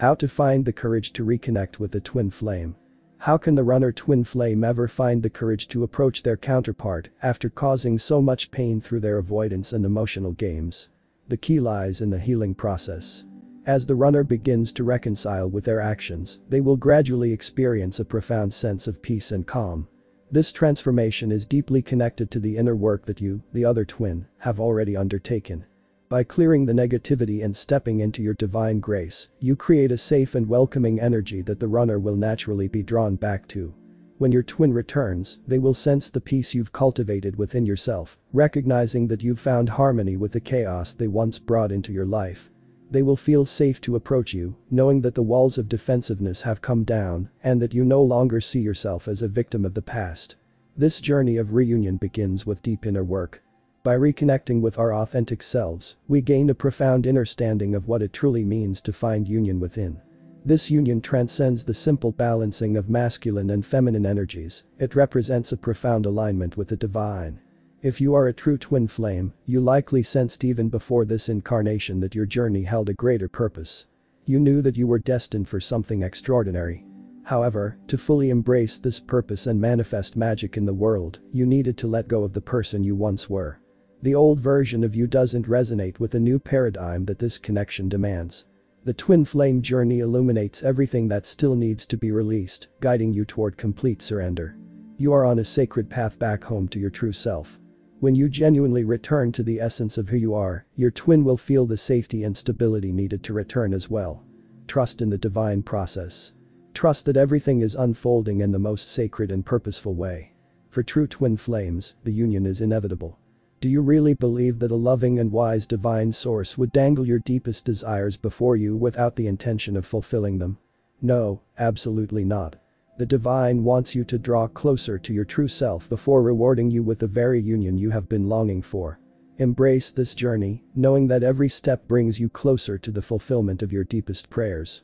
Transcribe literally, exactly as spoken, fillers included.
How to find the courage to reconnect with the twin flame. How can the runner twin flame ever find the courage to approach their counterpart after causing so much pain through their avoidance and emotional games? The key lies in the healing process. As the runner begins to reconcile with their actions, they will gradually experience a profound sense of peace and calm. This transformation is deeply connected to the inner work that you, the other twin, have already undertaken. By clearing the negativity and stepping into your divine grace, you create a safe and welcoming energy that the runner will naturally be drawn back to. When your twin returns, they will sense the peace you've cultivated within yourself, recognizing that you've found harmony with the chaos they once brought into your life. They will feel safe to approach you, knowing that the walls of defensiveness have come down and that you no longer see yourself as a victim of the past. This journey of reunion begins with deep inner work. By reconnecting with our authentic selves, we gain a profound understanding of what it truly means to find union within. This union transcends the simple balancing of masculine and feminine energies, it represents a profound alignment with the divine. If you are a true twin flame, you likely sensed even before this incarnation that your journey held a greater purpose. You knew that you were destined for something extraordinary. However, to fully embrace this purpose and manifest magic in the world, you needed to let go of the person you once were. The old version of you doesn't resonate with the new paradigm that this connection demands. The twin flame journey illuminates everything that still needs to be released, guiding you toward complete surrender. You are on a sacred path back home to your true self. When you genuinely return to the essence of who you are, your twin will feel the safety and stability needed to return as well. Trust in the divine process. Trust that everything is unfolding in the most sacred and purposeful way. For true twin flames, the union is inevitable. Do you really believe that a loving and wise divine source would dangle your deepest desires before you without the intention of fulfilling them? No, absolutely not. The divine wants you to draw closer to your true self before rewarding you with the very union you have been longing for. Embrace this journey, knowing that every step brings you closer to the fulfillment of your deepest prayers.